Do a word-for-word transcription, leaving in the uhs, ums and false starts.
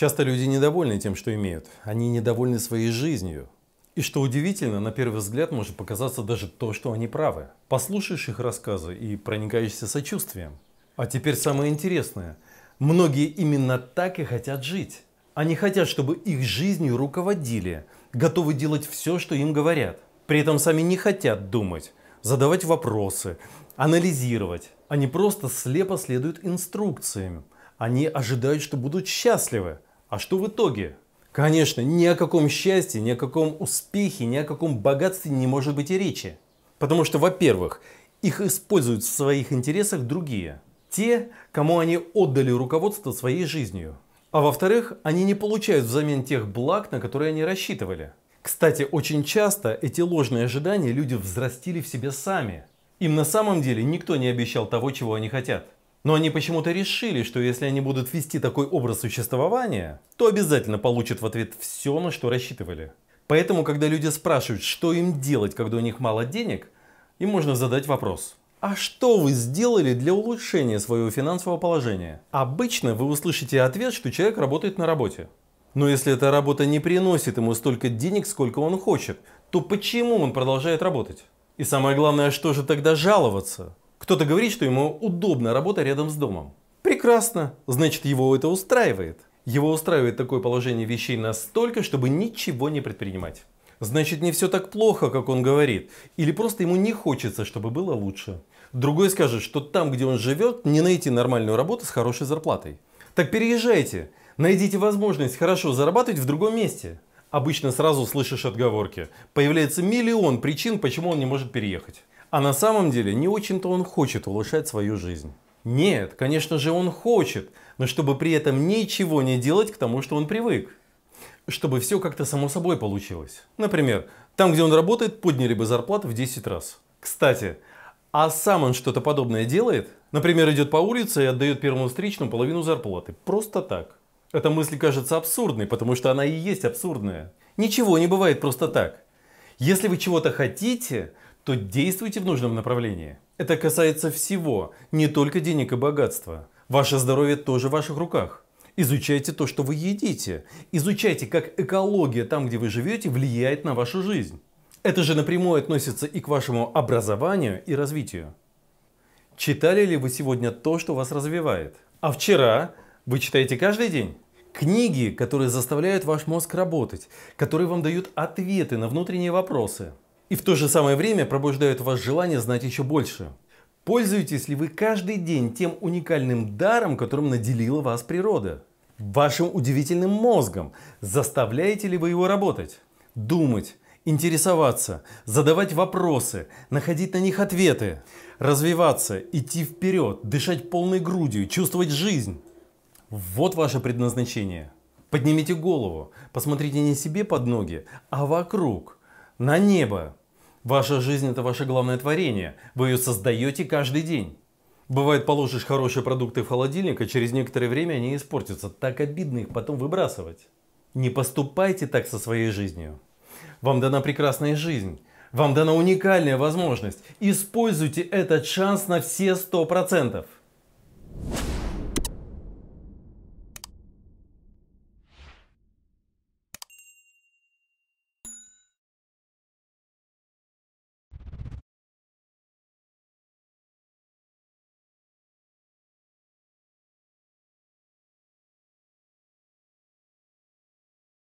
Часто люди недовольны тем, что имеют. Они недовольны своей жизнью. И что удивительно, на первый взгляд может показаться даже то, что они правы. Послушаешь их рассказы и проникаешься сочувствием. А теперь самое интересное. Многие именно так и хотят жить. Они хотят, чтобы их жизнью руководили, готовы делать все, что им говорят. При этом сами не хотят думать, задавать вопросы, анализировать. Они просто слепо следуют инструкциям. Они ожидают, что будут счастливы. А что в итоге? Конечно, ни о каком счастье, ни о каком успехе, ни о каком богатстве не может быть и речи. Потому что, во-первых, их используют в своих интересах другие. Те, кому они отдали руководство своей жизнью. А во-вторых, они не получают взамен тех благ, на которые они рассчитывали. Кстати, очень часто эти ложные ожидания люди взрастили в себе сами. Им на самом деле никто не обещал того, чего они хотят. Но они почему-то решили, что если они будут вести такой образ существования, то обязательно получат в ответ все, на что рассчитывали. Поэтому, когда люди спрашивают, что им делать, когда у них мало денег, им можно задать вопрос. А что вы сделали для улучшения своего финансового положения? Обычно вы услышите ответ, что человек работает на работе. Но если эта работа не приносит ему столько денег, сколько он хочет, то почему он продолжает работать? И самое главное, что же тогда жаловаться? Кто-то говорит, что ему удобна работа рядом с домом. Прекрасно, значит, его это устраивает. Его устраивает такое положение вещей настолько, чтобы ничего не предпринимать. Значит, не все так плохо, как он говорит. Или просто ему не хочется, чтобы было лучше. Другой скажет, что там, где он живет, не найти нормальную работу с хорошей зарплатой. Так переезжайте, найдите возможность хорошо зарабатывать в другом месте. Обычно сразу слышишь отговорки. Появляется миллион причин, почему он не может переехать. А на самом деле не очень-то он хочет улучшать свою жизнь. Нет, конечно же он хочет, но чтобы при этом ничего не делать к тому, что он привык. Чтобы все как-то само собой получилось. Например, там, где он работает, подняли бы зарплату в десять раз. Кстати, а сам он что-то подобное делает? Например, идет по улице и отдает первому встречному половину зарплаты. Просто так. Эта мысль кажется абсурдной, потому что она и есть абсурдная. Ничего не бывает просто так. Если вы чего-то хотите, то действуйте в нужном направлении. Это касается всего, не только денег и богатства. Ваше здоровье тоже в ваших руках. Изучайте то, что вы едите. Изучайте, как экология там, где вы живете, влияет на вашу жизнь. Это же напрямую относится и к вашему образованию и развитию. Читали ли вы сегодня то, что вас развивает? А вчера вы читаете каждый день? Книги, которые заставляют ваш мозг работать, которые вам дают ответы на внутренние вопросы. И в то же самое время пробуждают в вас желание знать еще больше. Пользуетесь ли вы каждый день тем уникальным даром, которым наделила вас природа? Вашим удивительным мозгом? Заставляете ли вы его работать? Думать, интересоваться, задавать вопросы, находить на них ответы, развиваться, идти вперед, дышать полной грудью, чувствовать жизнь. Вот ваше предназначение. Поднимите голову, посмотрите не себе под ноги, а вокруг, на небо. Ваша жизнь – это ваше главное творение. Вы ее создаете каждый день. Бывает, положишь хорошие продукты в холодильник, а через некоторое время они испортятся. Так обидно их потом выбрасывать. Не поступайте так со своей жизнью. Вам дана прекрасная жизнь. Вам дана уникальная возможность. Используйте этот шанс на все сто процентов.